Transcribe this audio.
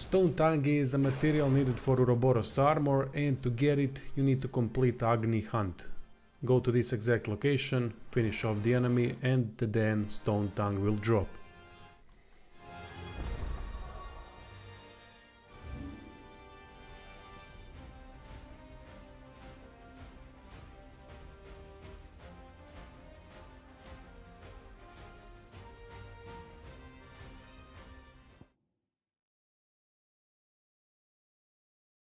Stone Tongue is a material needed for Ouroboros armor, and to get it you need to complete Agni Hunt. Go to this exact location, finish off the enemy, and then Stone Tongue will drop.